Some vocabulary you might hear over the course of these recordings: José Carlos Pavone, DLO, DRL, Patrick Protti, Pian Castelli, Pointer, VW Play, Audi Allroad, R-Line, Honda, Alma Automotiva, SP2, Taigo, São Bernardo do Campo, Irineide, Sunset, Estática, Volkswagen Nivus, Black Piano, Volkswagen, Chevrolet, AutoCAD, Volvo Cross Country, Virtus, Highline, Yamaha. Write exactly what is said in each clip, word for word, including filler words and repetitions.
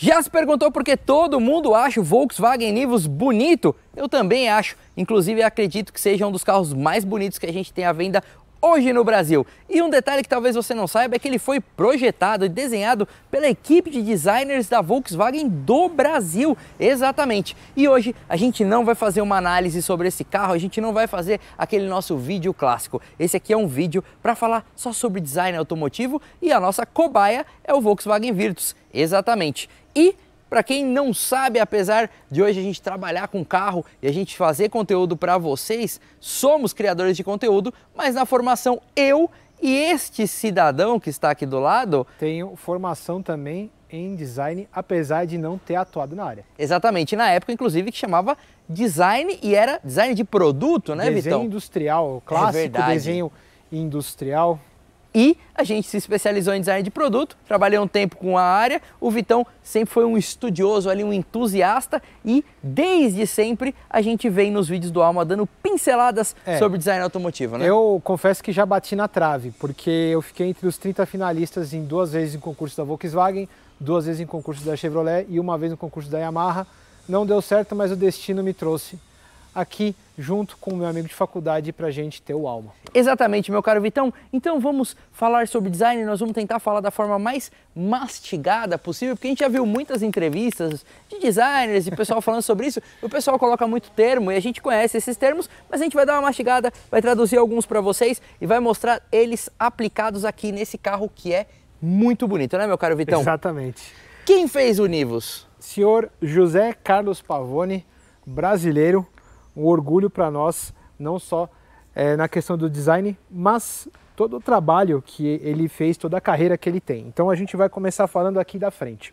Já se perguntou por que todo mundo acha o Volkswagen Nivus bonito? Eu também acho, inclusive acredito que seja um dos carros mais bonitos que a gente tem à venda hoje no Brasil. E um detalhe que talvez você não saiba é que ele foi projetado e desenhado pela equipe de designers da Volkswagen do Brasil, exatamente. E hoje a gente não vai fazer uma análise sobre esse carro, a gente não vai fazer aquele nosso vídeo clássico. Esse aqui é um vídeo para falar só sobre design automotivo e a nossa cobaia é o Volkswagen Virtus, exatamente. E para quem não sabe, apesar de hoje a gente trabalhar com carro e a gente fazer conteúdo para vocês, somos criadores de conteúdo, mas na formação eu e este cidadão que está aqui do lado... Tenho formação também em design, apesar de não ter atuado na área. Exatamente, na época inclusive que chamava design e era design de produto, né, Vitão? Desenho industrial, clássico desenho industrial. E a gente se especializou em design de produto, trabalhei um tempo com a área, o Vitão sempre foi um estudioso ali, um entusiasta e desde sempre a gente vem nos vídeos do Alma dando pinceladas é, sobre design automotivo, né? Eu confesso que já bati na trave, porque eu fiquei entre os trinta finalistas em duas vezes em concurso da Volkswagen, duas vezes em concurso da Chevrolet e uma vez no concurso da Yamaha. Não deu certo, mas o destino me trouxe aqui junto com o meu amigo de faculdade para a gente ter o Alma. Exatamente, meu caro Vitão. Então vamos falar sobre design, nós vamos tentar falar da forma mais mastigada possível, porque a gente já viu muitas entrevistas de designers e pessoal falando sobre isso, o pessoal coloca muito termo e a gente conhece esses termos, mas a gente vai dar uma mastigada, vai traduzir alguns para vocês e vai mostrar eles aplicados aqui nesse carro que é muito bonito, né, meu caro Vitão? Exatamente. Quem fez o Nivus? Senhor José Carlos Pavone, brasileiro. Um orgulho para nós, não só é, na questão do design, mas todo o trabalho que ele fez, toda a carreira que ele tem. Então a gente vai começar falando aqui da frente.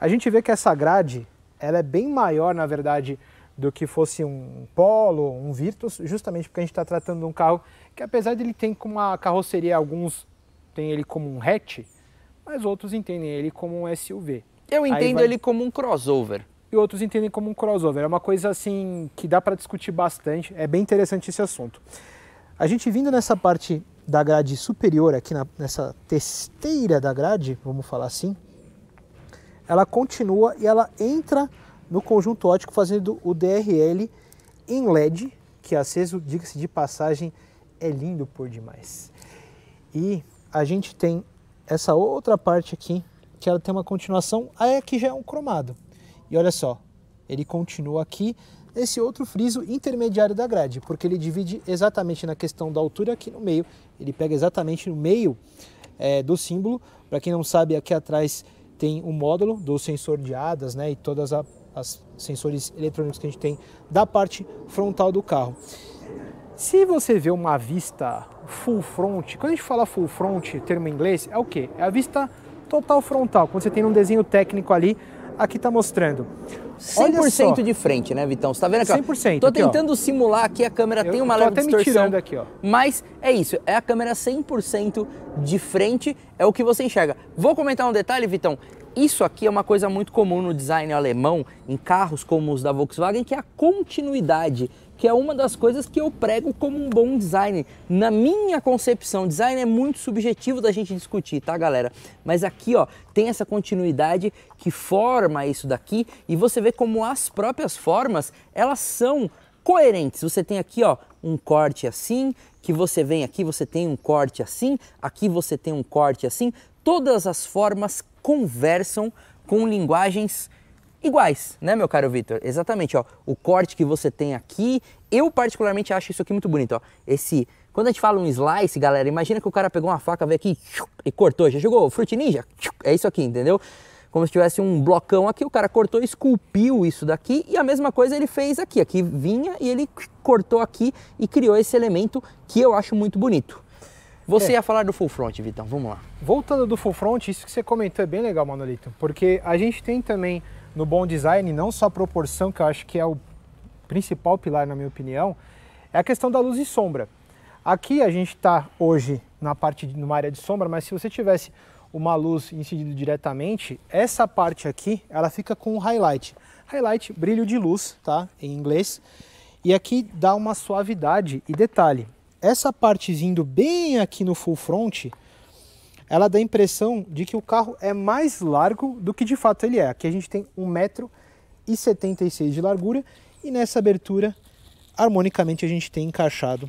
A gente vê que essa grade, ela é bem maior, na verdade, do que fosse um Polo, um Virtus, justamente porque a gente está tratando de um carro que, apesar de ele ter como uma carroceria, alguns tem ele como um hatch, mas outros entendem ele como um S U V. Eu entendo vai... ele como um crossover. E outros entendem como um crossover. É uma coisa assim que dá para discutir bastante, é bem interessante esse assunto. A gente vindo nessa parte da grade superior, aqui na, nessa testeira da grade, vamos falar assim, ela continua e ela entra no conjunto óptico fazendo o D R L em L E D, que aceso, diga-se de passagem, é lindo por demais. E a gente tem essa outra parte aqui, que ela tem uma continuação, aí aqui já é um cromado. E olha só, ele continua aqui nesse outro friso intermediário da grade, porque ele divide exatamente na questão da altura aqui no meio, ele pega exatamente no meio é, do símbolo. Para quem não sabe, aqui atrás tem o módulo do sensor de hadas, né, e todas as, as sensores eletrônicos que a gente tem da parte frontal do carro. Se você vê uma vista full front, quando a gente fala full front, termo em inglês, é o quê? É a vista total frontal, quando você tem um desenho técnico ali. Aqui está mostrando. cem por cento de frente, né, Vitão? Você está vendo aqui? Ó. cem por cento. Estou tentando aqui, simular aqui, a câmera eu tem uma leve distorção. Estou até me tirando aqui, ó. Mas é isso, é a câmera cem por cento de frente, é o que você enxerga. Vou comentar um detalhe, Vitão. Isso aqui é uma coisa muito comum no design alemão, em carros como os da Volkswagen, que é a continuidade, que é uma das coisas que eu prego como um bom design. Na minha concepção, design é muito subjetivo da gente discutir, tá, galera? Mas aqui, ó, tem essa continuidade que forma isso daqui e você vê como as próprias formas, elas são coerentes. Você tem aqui, ó, um corte assim, que você vem aqui, você tem um corte assim, aqui você tem um corte assim. Todas as formas conversam com linguagens iguais, né, meu caro Vitor? Exatamente, ó, o corte que você tem aqui, eu particularmente acho isso aqui muito bonito, ó, esse, quando a gente fala um slice, galera, imagina que o cara pegou uma faca, veio aqui e cortou, já jogou Fruit Ninja? É isso aqui, entendeu? Como se tivesse um blocão aqui, o cara cortou, esculpiu isso daqui e a mesma coisa ele fez aqui, aqui vinha e ele cortou aqui e criou esse elemento que eu acho muito bonito. Você é. ia falar do full front, Vitão, vamos lá. Voltando do full front, isso que você comentou é bem legal, Manolito, porque a gente tem também no bom design, não só a proporção, que eu acho que é o principal pilar na minha opinião, é a questão da luz e sombra. Aqui a gente está hoje na parte de, numa área de sombra, mas se você tivesse uma luz incidindo diretamente, essa parte aqui, ela fica com o highlight. Highlight, brilho de luz, tá? Em inglês. E aqui dá uma suavidade e detalhe. Essa partezinha bem aqui no full front, ela dá a impressão de que o carro é mais largo do que de fato ele é. Aqui a gente tem um metro e setenta e seis de largura e nessa abertura, harmonicamente, a gente tem encaixado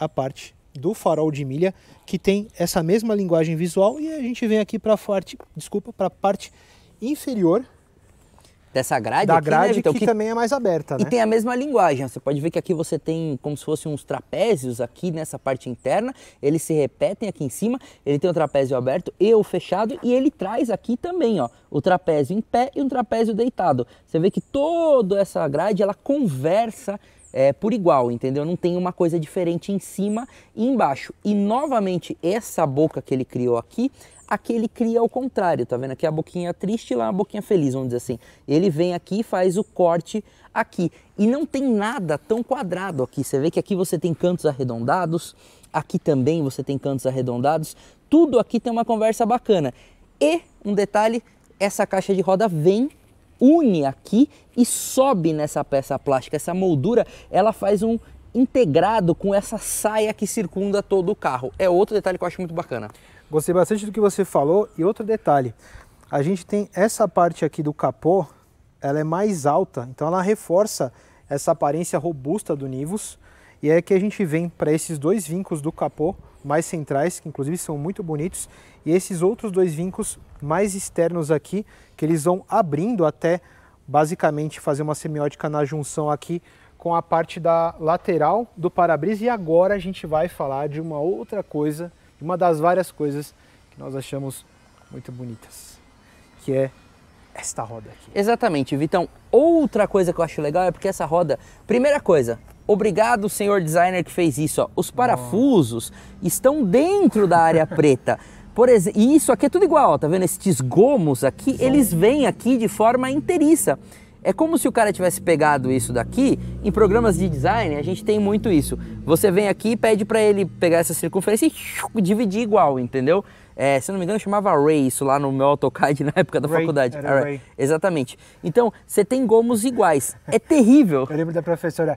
a parte do farol de milha, que tem essa mesma linguagem visual, e a gente vem aqui para a parte, desculpa, para a parte inferior dessa grade, da aqui, grade, né, Vitor? Que, que também é mais aberta, né? E tem a mesma linguagem. Você pode ver que aqui você tem como se fossem uns trapézios aqui nessa parte interna, eles se repetem aqui em cima, ele tem o trapézio aberto e o fechado, e ele traz aqui também, ó, o trapézio em pé e um trapézio deitado. Você vê que toda essa grade, ela conversa É, por igual, entendeu? Não tem uma coisa diferente em cima e embaixo. E novamente, essa boca que ele criou aqui, aqui ele cria ao contrário, tá vendo? Aqui a boquinha triste e lá a boquinha feliz, vamos dizer assim. Ele vem aqui e faz o corte aqui. E não tem nada tão quadrado aqui. Você vê que aqui você tem cantos arredondados, aqui também você tem cantos arredondados. Tudo aqui tem uma conversa bacana. E, um detalhe, essa caixa de roda vem, une aqui e sobe nessa peça plástica. Essa moldura, ela faz um integrado com essa saia que circunda todo o carro. É outro detalhe que eu acho muito bacana. Gostei bastante do que você falou. E outro detalhe, a gente tem essa parte aqui do capô, ela é mais alta, então ela reforça essa aparência robusta do Nivus. E é que a gente vem para esses dois vincos do capô mais centrais, que inclusive são muito bonitos, e esses outros dois vincos mais externos aqui, que eles vão abrindo até basicamente fazer uma semiótica na junção aqui com a parte da lateral do para-brisa. E agora a gente vai falar de uma outra coisa, uma das várias coisas que nós achamos muito bonitas, que é esta roda aqui. Exatamente, Vitão. Outra coisa que eu acho legal é porque essa roda, primeira coisa, obrigado, senhor designer que fez isso, ó. Os parafusos oh. estão dentro da área preta. Por exemplo, e isso aqui é tudo igual, ó, tá vendo? Estes gomos aqui, Sim. eles vêm aqui de forma inteiriça. É como se o cara tivesse pegado isso daqui. Em programas de design, a gente tem muito isso. Você vem aqui e pede para ele pegar essa circunferência e dividir igual, entendeu? É, se eu não me engano, eu chamava Ray isso lá no meu AutoCAD na época da Ray, faculdade. Era Ray. Ray. Exatamente. Então, você tem gomos iguais. É terrível. Eu lembro da professora...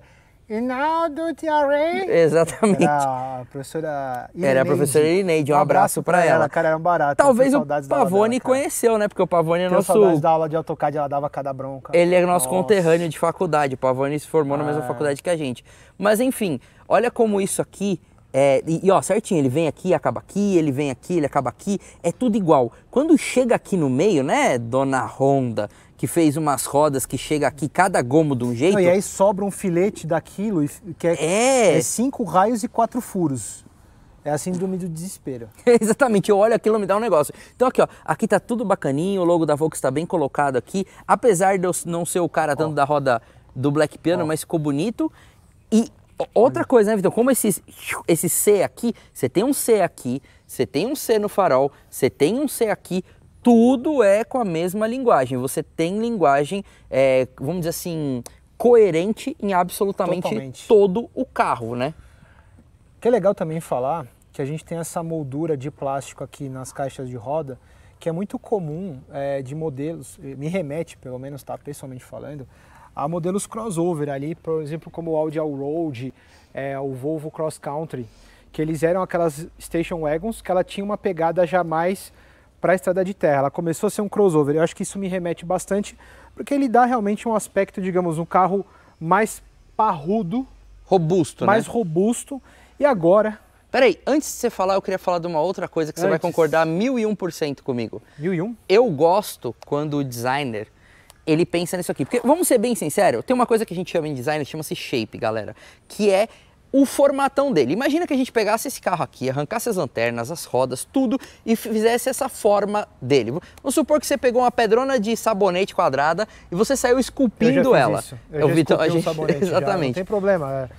Inaldo Tiarei. Exatamente. Era a professora Irineide. Era a professora Irineide, um, um abraço, abraço para ela. ela. Cara, era um barato. Talvez o Pavone dela, conheceu, né? Porque o Pavone é Tenho nosso... saudades da aula de AutoCAD, ela dava cada bronca. Ele é nosso Nossa. conterrâneo de faculdade, o Pavone se formou ah. na mesma faculdade que a gente. Mas enfim, olha como isso aqui... É, e, e ó, certinho, ele vem aqui, acaba aqui, ele vem aqui, ele acaba aqui, é tudo igual. Quando chega aqui no meio, né, dona Honda, que fez umas rodas que chega aqui, cada gomo de um jeito... Não, e aí sobra um filete daquilo, que é, é... é cinco raios e quatro furos. É a síndrome do desespero. Exatamente, eu olho aquilo e me dá um negócio. Então aqui, ó, aqui tá tudo bacaninho, o logo da Volkswagen tá bem colocado aqui, apesar de eu não ser o cara tanto oh. da roda do Black Piano, oh. mas ficou bonito. E... outra coisa, né, Vitor? Como esse, esse C aqui, você tem um C aqui, você tem um C no farol, você tem um C aqui, tudo é com a mesma linguagem. Você tem linguagem, é, vamos dizer assim, coerente em absolutamente Totalmente. todo o carro, né? Que é legal também falar que a gente tem essa moldura de plástico aqui nas caixas de roda, que é muito comum é, de modelos, me remete, pelo menos, tá, pessoalmente falando, a modelos crossover ali, por exemplo, como o Audi Allroad, é, o Volvo Cross Country, que eles eram aquelas station wagons que ela tinha uma pegada jamais para a estrada de terra. Ela começou a ser um crossover. Eu acho que isso me remete bastante, porque ele dá realmente um aspecto, digamos, um carro mais parrudo, robusto, mais né? robusto. E agora... Peraí, antes de você falar, eu queria falar de uma outra coisa que antes... você vai concordar mil e um por cento comigo. Mil e um? Eu gosto quando o designer... ele pensa nisso aqui, porque vamos ser bem sinceros, tem uma coisa que a gente chama em design, chama-se shape, galera, que é o formatão dele. Imagina que a gente pegasse esse carro aqui, arrancasse as lanternas, as rodas, tudo, e fizesse essa forma dele. Vamos supor que você pegou uma pedrona de sabonete quadrada e você saiu esculpindo ela. Eu já fiz isso, eu já esculpi um sabonete, exatamente. Já, não tem problema,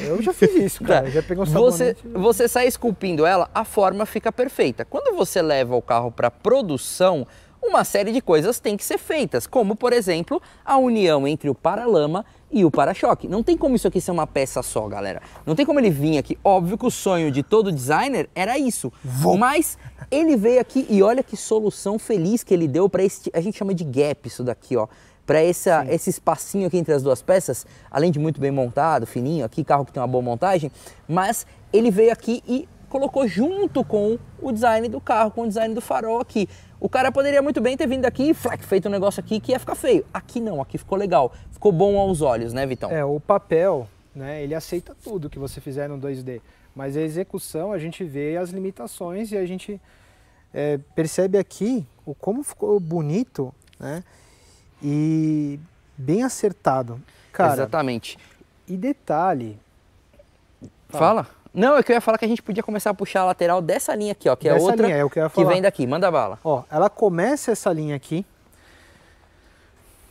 eu já fiz isso, cara, já peguei um sabonete. Você, você sai esculpindo ela, a forma fica perfeita. Quando você leva o carro para produção, uma série de coisas tem que ser feitas, como, por exemplo, a união entre o paralama e o para-choque. Não tem como isso aqui ser uma peça só, galera. Não tem como ele vir aqui. Óbvio que o sonho de todo designer era isso. Vou. Mas ele veio aqui e olha que solução feliz que ele deu para esse... a gente chama de gap isso daqui, ó. Para esse, esse espacinho aqui entre as duas peças, além de muito bem montado, fininho aqui, carro que tem uma boa montagem, mas ele veio aqui e colocou junto com o design do carro, com o design do farol aqui. O cara poderia muito bem ter vindo aqui e feito um negócio aqui que ia ficar feio. Aqui não, aqui ficou legal. Ficou bom aos olhos, né, Vitão? É, o papel, né, ele aceita tudo que você fizer no dois D. Mas a execução, a gente vê as limitações e a gente é, percebe aqui o como ficou bonito, né? E bem acertado. Cara, exatamente. E detalhe... Fala. Fala. Não, é que eu ia falar que a gente podia começar a puxar a lateral dessa linha aqui, ó, que dessa é outra linha, é o que, eu ia falar. Que vem daqui. Manda bala. Ó, ela começa essa linha aqui,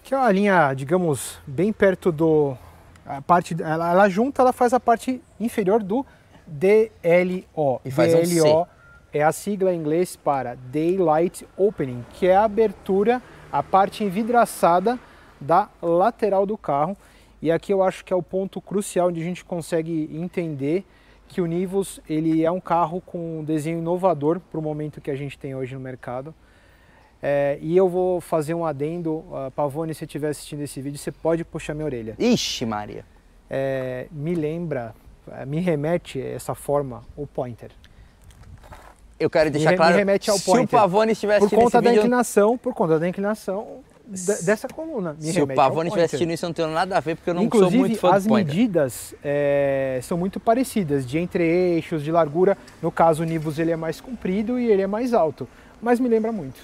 que é uma linha, digamos, bem perto do... A parte, ela, ela junta, ela faz a parte inferior do D L O. E faz D L O um C. É a sigla em inglês para Daylight Opening, que é a abertura, a parte envidraçada da lateral do carro. E aqui eu acho que é o ponto crucial onde a gente consegue entender que o Nivus ele é um carro com um desenho inovador para o momento que a gente tem hoje no mercado. É, e eu vou fazer um adendo, uh, Pavone, se você estiver assistindo esse vídeo, você pode puxar minha orelha. Ixi, Maria! É, me lembra, me remete essa forma, o Pointer. Eu quero deixar me, claro, me remete ao se Pointer, o Pavone estiver assistindo esse vídeo... Por conta da inclinação, por conta da inclinação... dessa coluna. Se o Pavone estiver assistindo isso, eu não tenho nada a ver, porque eu não Inclusive, sou muito fã do Pointer. As medidas é, são muito parecidas, de entre-eixos, de largura. No caso, o Nivus ele é mais comprido e ele é mais alto, mas me lembra muito.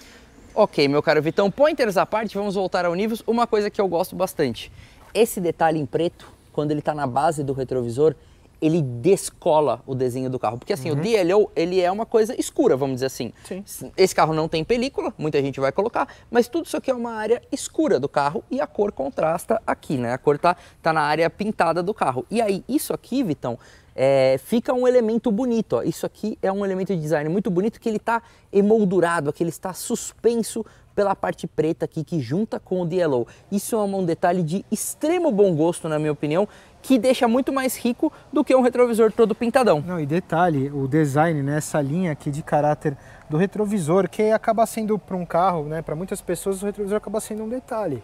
Ok, meu caro Vitão, Pointers à parte, vamos voltar ao Nivus. Uma coisa que eu gosto bastante, esse detalhe em preto, quando ele está na base do retrovisor, ele descola o desenho do carro. Porque assim, uhum. o D L O, ele é uma coisa escura, vamos dizer assim. Sim. Esse carro não tem película, muita gente vai colocar, mas tudo isso aqui é uma área escura do carro e a cor contrasta aqui, né? A cor tá, tá na área pintada do carro. E aí, isso aqui, Vitão, é, fica um elemento bonito, ó. Isso aqui é um elemento de design muito bonito que ele tá emoldurado, aqui ele está suspenso pela parte preta aqui que junta com o D L O. Isso é um detalhe de extremo bom gosto, na minha opinião, que deixa muito mais rico do que um retrovisor todo pintadão. Não, e detalhe, o design, né, essa linha aqui de caráter do retrovisor, que acaba sendo para um carro, né, para muitas pessoas o retrovisor acaba sendo um detalhe.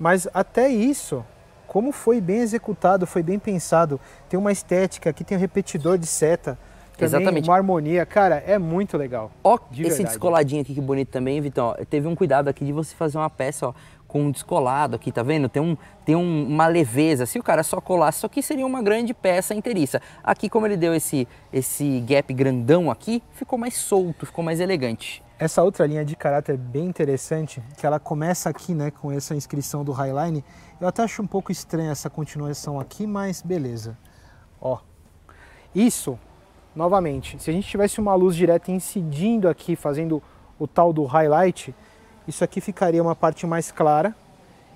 Mas até isso, como foi bem executado, foi bem pensado, tem uma estética, aqui tem um repetidor de seta, também. Exatamente. Uma harmonia, cara, é muito legal. Ó, de esse verdade. Descoladinho aqui que bonito também, Vitão. Teve um cuidado aqui de você fazer uma peça, ó, com um descolado aqui, tá vendo? Tem, um, tem um, uma leveza. Se o cara só colasse, isso aqui seria uma grande peça inteiriça. Aqui, como ele deu esse, esse gap grandão aqui, ficou mais solto, ficou mais elegante. Essa outra linha de caráter bem interessante, que ela começa aqui, né, com essa inscrição do Highline. Eu até acho um pouco estranha essa continuação aqui, mas beleza. Ó, isso... Novamente, se a gente tivesse uma luz direta incidindo aqui, fazendo o tal do highlight, isso aqui ficaria uma parte mais clara.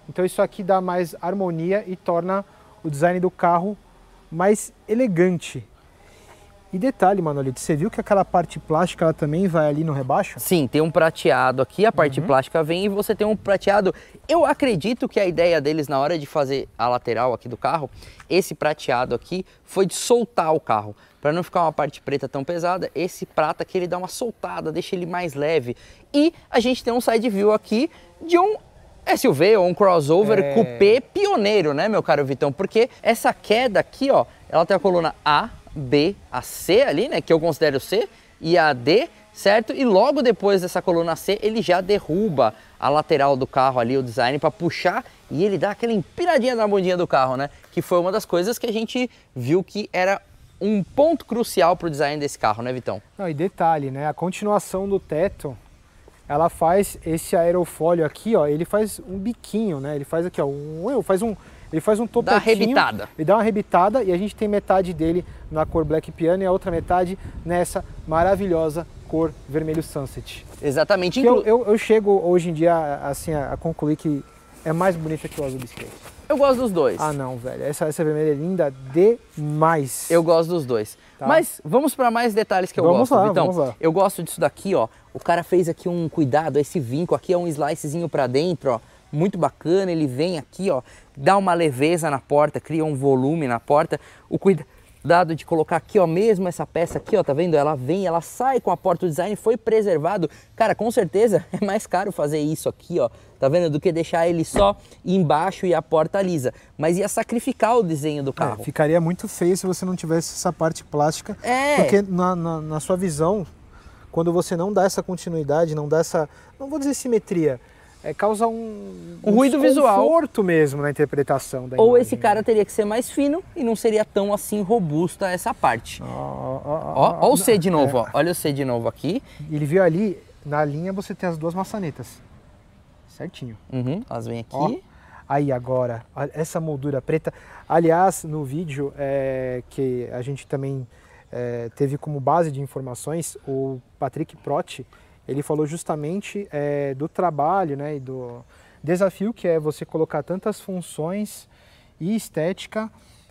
Então isso aqui dá mais harmonia e torna o design do carro mais elegante. E detalhe, Manolito, você viu que aquela parte plástica ela também vai ali no rebaixo? Sim, tem um prateado aqui, a parte uhum. plástica vem e você tem um prateado. Eu acredito que a ideia deles na hora de fazer a lateral aqui do carro, esse prateado aqui foi de soltar o carro. Para não ficar uma parte preta tão pesada, esse prata aqui ele dá uma soltada, deixa ele mais leve. E a gente tem um side view aqui de um S U V ou um crossover é... coupé pioneiro, né, meu caro Vitão? Porque essa queda aqui, ó, ela tem a coluna A, B, a C ali, né, que eu considero C, e a D, certo? E logo depois dessa coluna C, ele já derruba a lateral do carro ali, o design, para puxar, e ele dá aquela empiradinha na bundinha do carro, né? Que foi uma das coisas que a gente viu que era um ponto crucial para o design desse carro, né, Vitão? Não, e detalhe, né, a continuação do teto, ela faz esse aerofólio aqui, ó, ele faz um biquinho, né, ele faz aqui, ó, um, faz um... Ele faz um topetinho, dá arrebitada. Ele dá uma arrebitada e a gente tem metade dele na cor Black Piano e a outra metade nessa maravilhosa cor vermelho Sunset. Exatamente. Eu, eu, eu chego hoje em dia assim, a, a concluir que é mais bonita que o azul biscoito. Eu gosto dos dois. Ah não, velho. Essa, essa vermelha é linda demais. Eu gosto dos dois. Tá. Mas vamos para mais detalhes que eu vamos gosto. Lá, então, vamos lá. Eu gosto disso daqui, ó. O cara fez aqui um cuidado, esse vinco aqui é um slicezinho para dentro, ó. Muito bacana, ele vem aqui, ó, dá uma leveza na porta, cria um volume na porta. O, cuida... dado de colocar aqui, ó, mesmo essa peça aqui, ó, tá vendo? Ela vem, ela sai com a porta, o design foi preservado. Cara, com certeza é mais caro fazer isso aqui, ó, tá vendo? Do que deixar ele só embaixo e a porta lisa. Mas ia sacrificar o desenho do carro. É, ficaria muito feio se você não tivesse essa parte plástica. É. Porque na, na, na sua visão, quando você não dá essa continuidade, não dá essa, não vou dizer simetria, é, causa um, um, um ruído visual, conforto mesmo na interpretação da imagem. Ou esse cara teria que ser mais fino e não seria tão assim robusta essa parte. Oh, oh, oh, ó, ó o C de novo, é. ó. Olha o C de novo aqui. Ele viu ali, na linha você tem as duas maçanetas, certinho. Uhum, elas vêm aqui. Ó. Aí agora, essa moldura preta. Aliás, no vídeo é, que a gente também é, teve como base de informações, o Patrick Protti, ele falou justamente é, do trabalho, né, e do desafio que é você colocar tantas funções e estética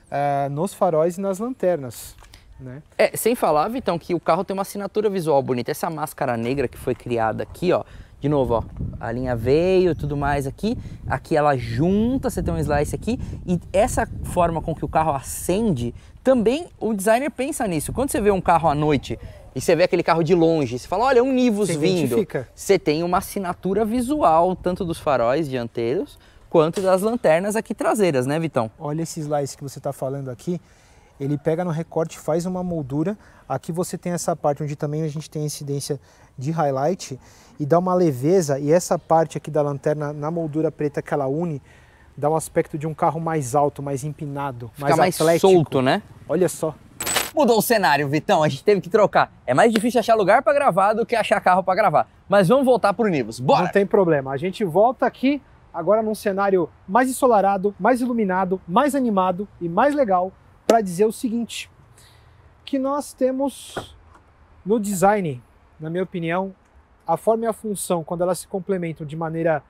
é, nos faróis e nas lanternas, né? É, sem falar, Vitão, que o carro tem uma assinatura visual bonita. Essa máscara negra que foi criada aqui, ó, de novo, ó, a linha veio, tudo mais aqui. Aqui ela junta, você tem um slice aqui. E essa forma com que o carro acende, também o designer pensa nisso. Quando você vê um carro à noite e você vê aquele carro de longe, você fala, olha, é um Nivus vindo. Você tem uma assinatura visual, tanto dos faróis dianteiros, quanto das lanternas aqui traseiras, né, Vitão? Olha esse slice que você está falando aqui. Ele pega no recorte, faz uma moldura. Aqui você tem essa parte onde também a gente tem incidência de highlight e dá uma leveza. E essa parte aqui da lanterna, na moldura preta que ela une, dá um aspecto de um carro mais alto, mais empinado, mais atlético. Fica mais solto, né? Olha só. Mudou o cenário, Vitão. A gente teve que trocar. É mais difícil achar lugar para gravar do que achar carro para gravar. Mas vamos voltar para o Nivus. Bora! Não tem problema. A gente volta aqui agora num cenário mais ensolarado, mais iluminado, mais animado e mais legal, para dizer o seguinte, que nós temos no design, na minha opinião, a forma e a função, quando elas se complementam de maneira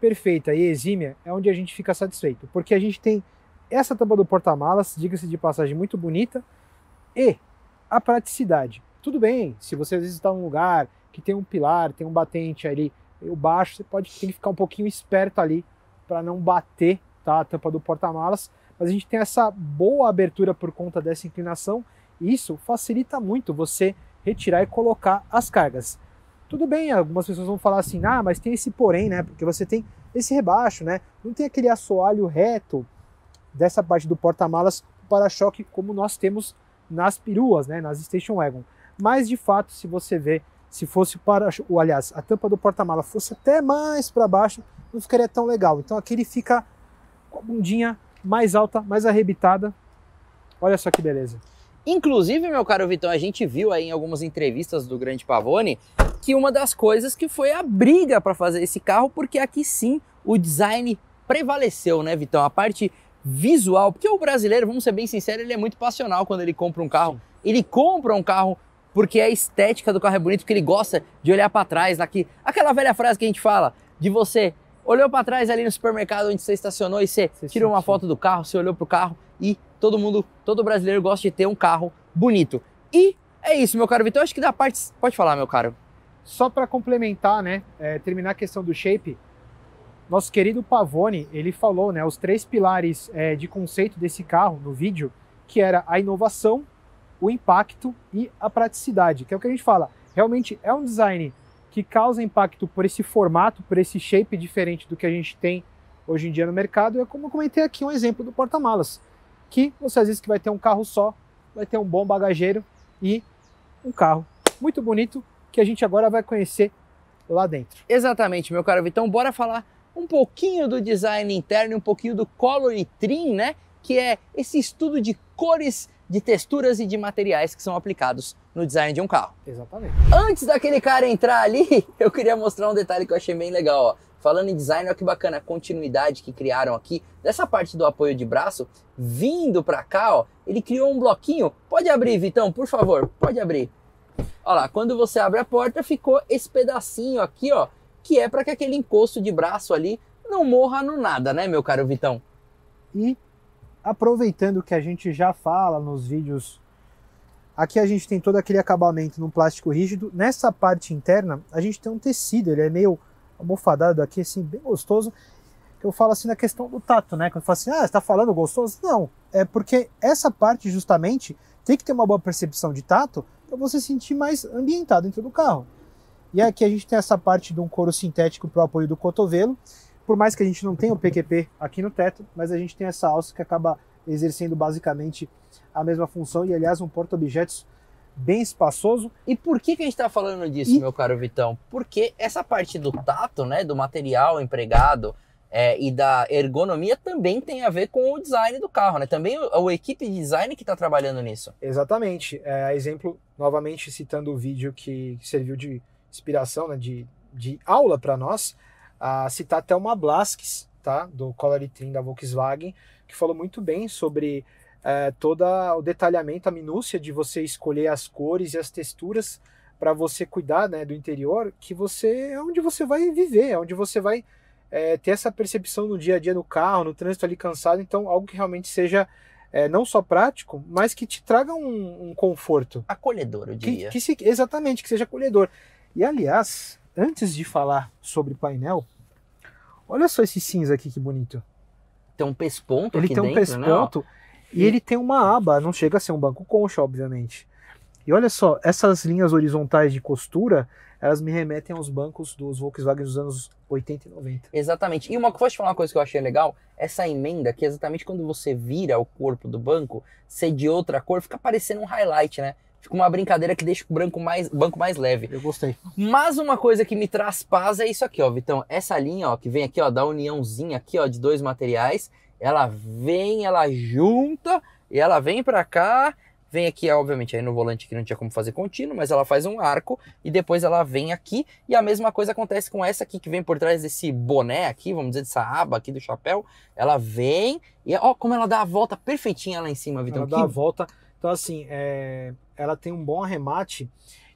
perfeita e exímia, é onde a gente fica satisfeito, porque a gente tem essa tampa do porta-malas, diga-se de passagem, muito bonita, e a praticidade. Tudo bem, se você às vezes está em um lugar que tem um pilar, tem um batente ali, o baixo, você pode ter que ficar um pouquinho esperto ali, para não bater, tá, a tampa do porta-malas. Mas a gente tem essa boa abertura por conta dessa inclinação, e isso facilita muito você retirar e colocar as cargas. Tudo bem, algumas pessoas vão falar assim, ah, mas tem esse porém, né? Porque você tem esse rebaixo, né? Não tem aquele assoalho reto dessa parte do porta-malas para-choque como nós temos nas peruas, né? Nas Station Wagon. Mas, de fato, se você vê, se fosse para, ou, aliás, a tampa do porta-malas fosse até mais para baixo, não ficaria tão legal. Então aqui ele fica com a bundinha mais alta, mais arrebitada. Olha só que beleza. Inclusive, meu caro Vitão, a gente viu aí em algumas entrevistas do grande Pavone que uma das coisas que foi a briga para fazer esse carro, porque aqui sim o design prevaleceu, né, Vitão? A parte visual, porque o brasileiro, vamos ser bem sinceros, ele é muito passional quando ele compra um carro. Sim. Ele compra um carro porque a estética do carro é bonita, porque ele gosta de olhar para trás daqui. Aquela velha frase que a gente fala de você... Olhou para trás ali no supermercado onde você estacionou e você tirou uma foto do carro, você olhou para o carro e todo mundo, todo brasileiro gosta de ter um carro bonito. E é isso, meu caro Vitão, acho que da parte... Pode falar, meu caro. Só para complementar, né, é, terminar a questão do shape, nosso querido Pavone, ele falou, né, os três pilares é, de conceito desse carro no vídeo, que era a inovação, o impacto e a praticidade, que é o que a gente fala. Realmente é um design que causa impacto por esse formato, por esse shape diferente do que a gente tem hoje em dia no mercado. É como eu comentei aqui, um exemplo do porta-malas, que você às vezes que vai ter um carro só, vai ter um bom bagageiro e um carro muito bonito que a gente agora vai conhecer lá dentro. Exatamente, meu caro Vitão, bora falar um pouquinho do design interno e um pouquinho do color trim, né? Que é esse estudo de cores, de texturas e de materiais que são aplicados no design de um carro. Exatamente. Antes daquele cara entrar ali, eu queria mostrar um detalhe que eu achei bem legal, ó. Falando em design, olha que bacana a continuidade que criaram aqui, dessa parte do apoio de braço, vindo pra cá, ó, ele criou um bloquinho. Pode abrir, Vitão, por favor, pode abrir. Olha lá, quando você abre a porta, ficou esse pedacinho aqui, ó, que é para que aquele encosto de braço ali não morra no nada, né, meu caro Vitão? E aproveitando que a gente já fala nos vídeos, aqui a gente tem todo aquele acabamento num plástico rígido. Nessa parte interna, a gente tem um tecido, ele é meio almofadado aqui, assim, bem gostoso. eu falo assim na questão do tato, né? Quando eu falo assim, ah, você está falando gostoso? Não, é porque essa parte justamente tem que ter uma boa percepção de tato para você se sentir mais ambientado dentro do carro. E aqui a gente tem essa parte de um couro sintético para o apoio do cotovelo, por mais que a gente não tenha o P Q P aqui no teto, mas a gente tem essa alça que acaba exercendo basicamente a mesma função e, aliás, um porta-objetos bem espaçoso. E por que que a gente está falando disso, e... meu caro Vitão? Porque essa parte do tato, né, do material empregado é, e da ergonomia também tem a ver com o design do carro, né? Também a equipe de design que está trabalhando nisso. Exatamente. É, exemplo, novamente citando o vídeo que serviu de inspiração, né, de, de aula para nós, a citar até uma Blaskes, tá, do Color Trim da Volkswagen, que falou muito bem sobre é, todo o detalhamento, a minúcia de você escolher as cores e as texturas para você cuidar, né, do interior, que você é onde você vai viver, é onde você vai é, ter essa percepção no dia a dia, no carro, no trânsito ali cansado. Então, algo que realmente seja é, não só prático, mas que te traga um, um conforto. Acolhedor, eu diria. Que, que se, exatamente, que seja acolhedor. E, aliás, antes de falar sobre painel, olha só esse cinza aqui, que bonito. Tem um pesponto aqui dentro, né? Ele tem um pesponto e ele tem uma aba, não chega a ser um banco concha, obviamente. E olha só, essas linhas horizontais de costura, elas me remetem aos bancos dos Volkswagen dos anos oitenta e noventa. Exatamente. E uma, vou te falar uma coisa que eu achei legal, essa emenda que exatamente quando você vira o corpo do banco, ser de outra cor, fica parecendo um highlight, né? Fica uma brincadeira que deixa o branco mais, banco mais leve. Eu gostei. Mas uma coisa que me traz paz é isso aqui, ó, Vitão. Essa linha, ó, que vem aqui, ó, da uniãozinha aqui, ó, de dois materiais. Ela vem, ela junta e ela vem pra cá. Vem aqui, obviamente, aí no volante que não tinha como fazer contínuo, mas ela faz um arco e depois ela vem aqui. E a mesma coisa acontece com essa aqui que vem por trás desse boné aqui, vamos dizer, dessa aba aqui do chapéu. Ela vem e ó como ela dá a volta perfeitinha lá em cima, Vitão. Ela dá a volta... Então, assim, é... ela tem um bom arremate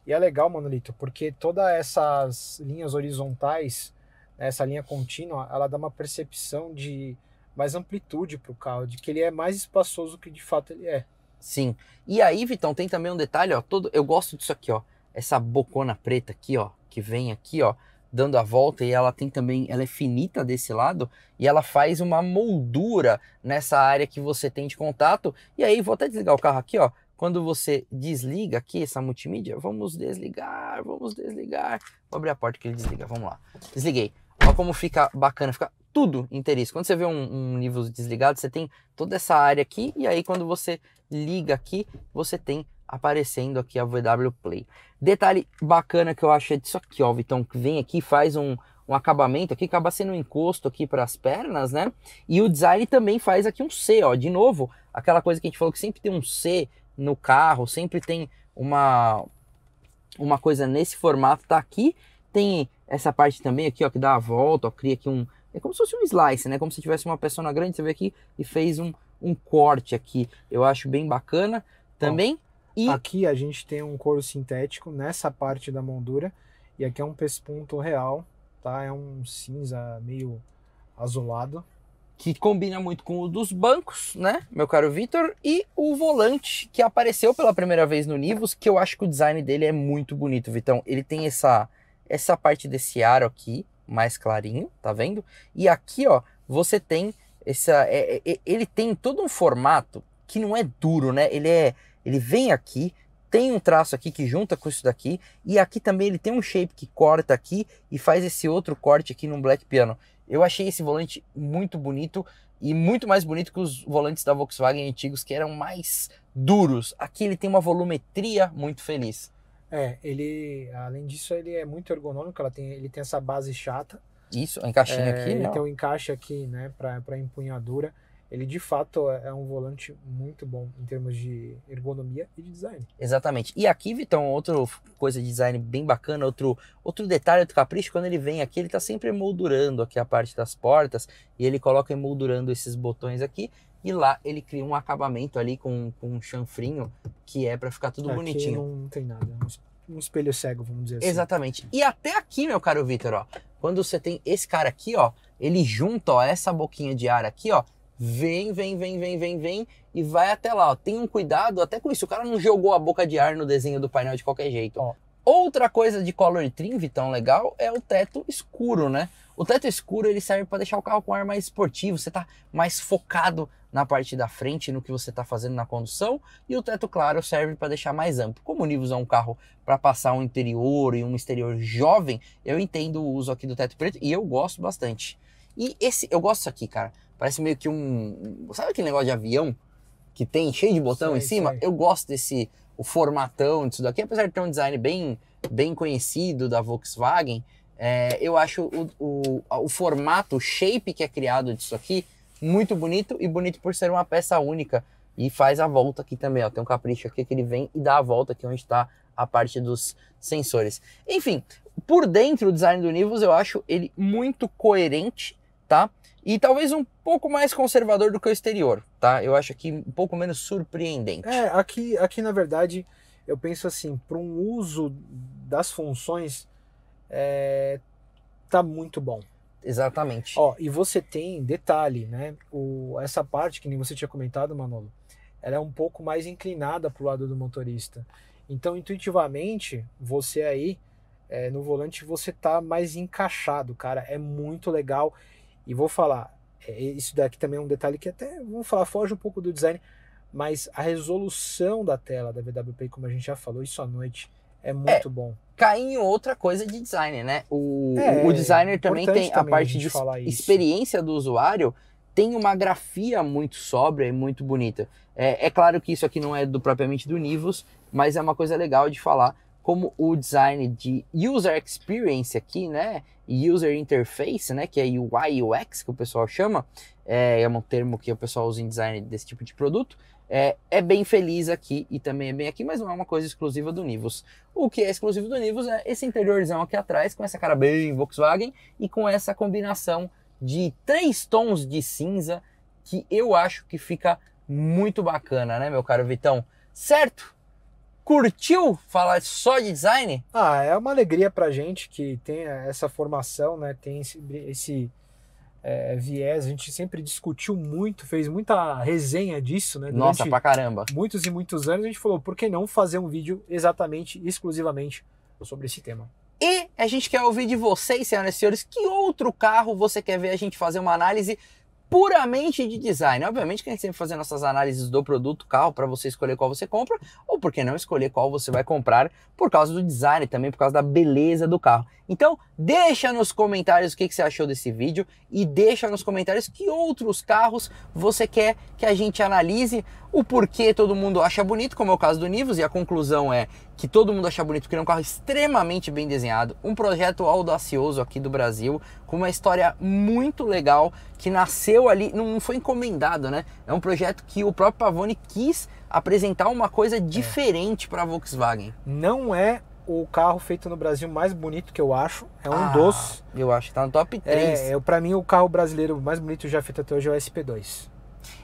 e é legal, Manolito, porque todas essas linhas horizontais, essa linha contínua, ela dá uma percepção de mais amplitude para o carro, de que ele é mais espaçoso do que de fato ele é. Sim. E aí, Vitão, tem também um detalhe, ó, todo... eu gosto disso aqui, ó, essa bocona preta aqui, ó, que vem aqui, ó, dando a volta, e ela tem também, ela é finita desse lado e ela faz uma moldura nessa área que você tem de contato. E aí, vou até desligar o carro aqui, ó. Quando você desliga aqui essa multimídia, vamos desligar, vamos desligar. Vou abrir a porta que ele desliga, vamos lá. Desliguei. Olha como fica bacana, fica tudo inteiriço. Quando você vê um, um nível desligado, você tem toda essa área aqui, e aí quando você liga aqui, você tem aparecendo aqui a V W Play. Detalhe bacana que eu achei disso aqui, ó, Vitão, que vem aqui, faz um, um acabamento aqui, acaba sendo um encosto aqui para as pernas, né? E o design também faz aqui um C, ó, de novo, aquela coisa que a gente falou que sempre tem um C no carro, sempre tem uma, uma coisa nesse formato, tá aqui. Tem essa parte também aqui, ó, que dá a volta, ó, cria aqui um... É como se fosse um slice, né? Como se tivesse uma persona grande, você vê aqui, e fez um, um corte aqui. Eu acho bem bacana também. Bom. E... aqui a gente tem um couro sintético nessa parte da moldura, e aqui é um pesponto real, tá? É um cinza meio azulado. Que combina muito com o dos bancos, né, meu caro Vitor? E o volante, que apareceu pela primeira vez no Nivus, que eu acho que o design dele é muito bonito, Vitão. Ele tem essa, essa parte desse aro aqui, mais clarinho, tá vendo? E aqui, ó, você tem essa... É, é, ele tem todo um formato que não é duro, né? Ele é... Ele vem aqui, tem um traço aqui que junta com isso daqui, e aqui também ele tem um shape que corta aqui e faz esse outro corte aqui no Black Piano. Eu achei esse volante muito bonito, e muito mais bonito que os volantes da Volkswagen antigos, que eram mais duros. Aqui ele tem uma volumetria muito feliz. É, ele, além disso, ele é muito ergonômico, ela tem, ele tem essa base chata. Isso, um encaixinho é, aqui. Ele não. tem um encaixe aqui, né, para empunhadura. Ele, de fato, é um volante muito bom em termos de ergonomia e de design. Exatamente. E aqui, Vitão, outra coisa de design bem bacana, outro, outro detalhe, outro capricho, quando ele vem aqui, ele está sempre emoldurando aqui a parte das portas, e ele coloca emoldurando esses botões aqui, e lá ele cria um acabamento ali com, com um chanfrinho, que é para ficar tudo aqui bonitinho. Não tem nada, um espelho cego, vamos dizer assim. Exatamente. E até aqui, meu caro Vitor, ó, quando você tem esse cara aqui, ó, ele junta, ó, essa boquinha de ar aqui, ó, Vem, vem, vem, vem, vem, vem e vai até lá, ó. Tem um cuidado até com isso. O cara não jogou a boca de ar no desenho do painel de qualquer jeito. Ó, Outra coisa de color trim, Vitão, legal, é o teto escuro, né? O teto escuro ele serve para deixar o carro com ar mais esportivo, você tá mais focado na parte da frente, no que você tá fazendo na condução, e o teto claro serve para deixar mais amplo. Como o Nivus é um carro para passar um interior e um exterior jovem, eu entendo o uso aqui do teto preto e eu gosto bastante. E esse, eu gosto disso aqui, cara, parece meio que um... Sabe aquele negócio de avião que tem cheio de botão sei, em cima? Sei. Eu gosto desse... o formatão disso daqui, apesar de ter um design bem, bem conhecido da Volkswagen, é, eu acho o, o, o formato, o shape que é criado disso aqui, muito bonito e bonito por ser uma peça única. E faz a volta aqui também, ó, tem um capricho aqui que ele vem e dá a volta aqui onde está a parte dos sensores. Enfim, por dentro o design do Nivus eu acho ele muito coerente, tá? E talvez um pouco mais conservador do que o exterior, tá? Eu acho aqui um pouco menos surpreendente. É, aqui, aqui na verdade, eu penso assim, para um uso das funções, é, tá muito bom. Exatamente. Ó, e você tem, detalhe, né? O, essa parte que nem você tinha comentado, Manolo, ela é um pouco mais inclinada para o lado do motorista. Então, intuitivamente, você aí, é, no volante, você tá mais encaixado, cara. É muito legal. E vou falar, isso daqui também é um detalhe que até, vamos falar, foge um pouco do design, mas a resolução da tela da V W Play, como a gente já falou, isso à noite, é muito é, bom. Cai em outra coisa de design, né? O, é, o designer também tem a também parte a de experiência isso. do usuário, tem uma grafia muito sóbria e muito bonita. É, é claro que isso aqui não é do, propriamente do Nivus, mas é uma coisa legal de falar, como o design de user experience aqui, né? User interface, né? Que é U I U X, que o pessoal chama, é, é um termo que o pessoal usa em design desse tipo de produto, é, é bem feliz aqui e também é bem aqui, mas não é uma coisa exclusiva do Nivus. O que é exclusivo do Nivus é esse interiorzão aqui atrás, com essa cara bem Volkswagen e com essa combinação de três tons de cinza, que eu acho que fica muito bacana, né, meu caro Vitão? Certo? Curtiu falar só de design? Ah, é uma alegria pra gente que tem essa formação, né? Tem esse, esse é, viés, a gente sempre discutiu muito, fez muita resenha disso, né? Durante Nossa, pra caramba! Muitos e muitos anos a gente falou, por que não fazer um vídeo exatamente, exclusivamente sobre esse tema? E a gente quer ouvir de vocês, senhoras e senhores, que outro carro você quer ver a gente fazer uma análise puramente de design. Obviamente que a gente sempre faz nossas análises do produto, carro, para você escolher qual você compra, ou por que não escolher qual você vai comprar, por causa do design também, por causa da beleza do carro. Então, deixa nos comentários o que, que você achou desse vídeo e deixa nos comentários que outros carros você quer que a gente analise, o porquê todo mundo acha bonito, como é o caso do Nivus, e a conclusão é que todo mundo acha bonito, porque é um carro extremamente bem desenhado, um projeto audacioso aqui do Brasil, com uma história muito legal, que nasceu ali, não foi encomendado, né? É um projeto que o próprio Pavone quis apresentar uma coisa diferente é. para a Volkswagen. Não é o carro feito no Brasil mais bonito que eu acho, é um ah, dos... Eu acho que tá no top três. É, para mim, o carro brasileiro mais bonito já feito até hoje é o S P dois.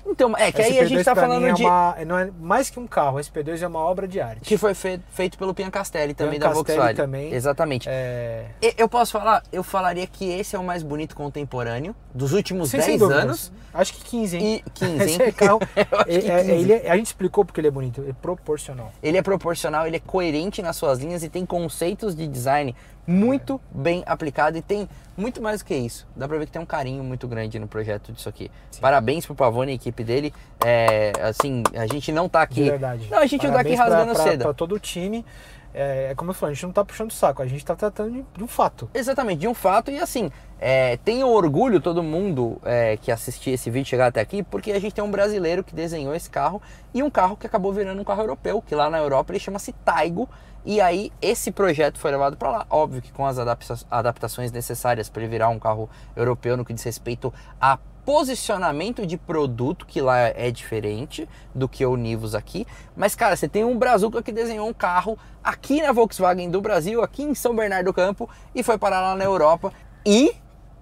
Então, é que aí a gente tá falando de... É uma, não é mais que um carro, o S P dois é uma obra de arte. Que foi feito, feito pelo Pian Castelli também, Pian da Castelli Volkswagen. Também. Exatamente. É... Eu posso falar, eu falaria que esse é o mais bonito contemporâneo dos últimos Sim, dez anos. Acho que quinze, hein? E quinze, hein? Esse carro, quinze. É, ele é, a gente explicou porque ele é bonito, ele é proporcional. Ele é proporcional, ele é coerente nas suas linhas e tem conceitos de design muito é. bem aplicado e tem muito mais do que isso. Dá pra ver que tem um carinho muito grande no projeto disso aqui. Sim. Parabéns pro Pavone e a equipe dele. É, assim, a gente não tá aqui... De verdade. Não, a gente Parabéns não tá aqui rasgando pra, pra, seda. Pra todo o time. É como eu falei, a gente não tá puxando o saco, a gente tá tratando de, de um fato. Exatamente, de um fato e assim, é, tenho orgulho todo mundo é, que assistiu esse vídeo chegar até aqui, porque a gente tem um brasileiro que desenhou esse carro e um carro que acabou virando um carro europeu, que lá na Europa ele chama-se Taigo, e aí esse projeto foi levado para lá, óbvio que com as adapta adaptações necessárias para ele virar um carro europeu no que diz respeito a posicionamento de produto, que lá é diferente do que o Nivus aqui, mas cara, você tem um brazuca que desenhou um carro aqui na Volkswagen do Brasil, aqui em São Bernardo do Campo, e foi parar lá na Europa, e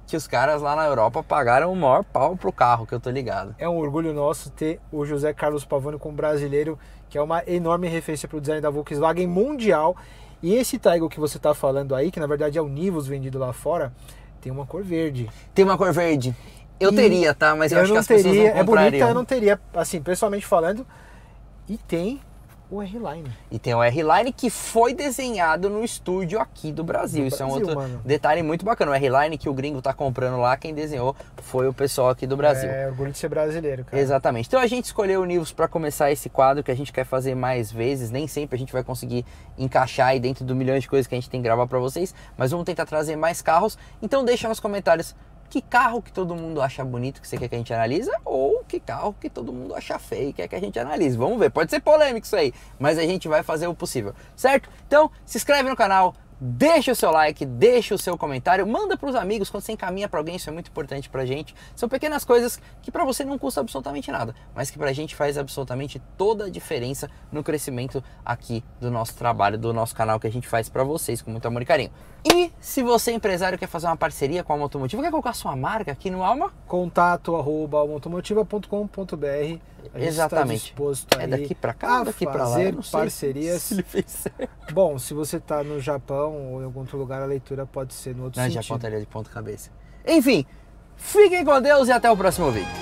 que os caras lá na Europa pagaram o maior pau pro carro, que eu tô ligado. É um orgulho nosso ter o José Carlos Pavone como brasileiro, que é uma enorme referência pro design da Volkswagen mundial, e esse Taigo que você tá falando aí, que na verdade é o Nivus vendido lá fora, tem uma cor verde. Tem uma cor verde. Eu teria, tá? Mas eu, eu acho não que as teria, pessoas não comprariam. É bonita, eu não teria, assim, pessoalmente falando. E tem o R-Line. E tem o R-Line que foi desenhado no estúdio aqui do Brasil. Do Isso Brasil, é um outro mano. detalhe muito bacana. O R-Line que o gringo tá comprando lá, quem desenhou foi o pessoal aqui do Brasil. É, orgulho de ser brasileiro, cara. Exatamente. Então a gente escolheu o Nivus para começar esse quadro que a gente quer fazer mais vezes. Nem sempre a gente vai conseguir encaixar aí dentro do milhão de coisas que a gente tem que gravar para vocês. Mas vamos tentar trazer mais carros. Então deixa nos comentários... Que carro que todo mundo acha bonito que você quer que a gente analise, ou que carro que todo mundo acha feio e quer que a gente analise. Vamos ver, pode ser polêmico isso aí, mas a gente vai fazer o possível, certo? Então se inscreve no canal, deixa o seu like, deixa o seu comentário, manda para os amigos quando você encaminha para alguém, isso é muito importante para a gente. São pequenas coisas que para você não custa absolutamente nada, mas que para a gente faz absolutamente toda a diferença no crescimento aqui do nosso trabalho, do nosso canal que a gente faz para vocês com muito amor e carinho. E se você é empresário, quer fazer uma parceria com a Alma Automotiva, quer colocar sua marca aqui no Alma? Contato arroba alma automotiva ponto com ponto br. Exatamente. Tá é daqui para cá, daqui para lá. Fazer parcerias. Se Bom, se você está no Japão ou em algum outro lugar, a leitura pode ser no outro não, sentido. Japão estaria de ponta cabeça. Enfim, fiquem com Deus e até o próximo vídeo.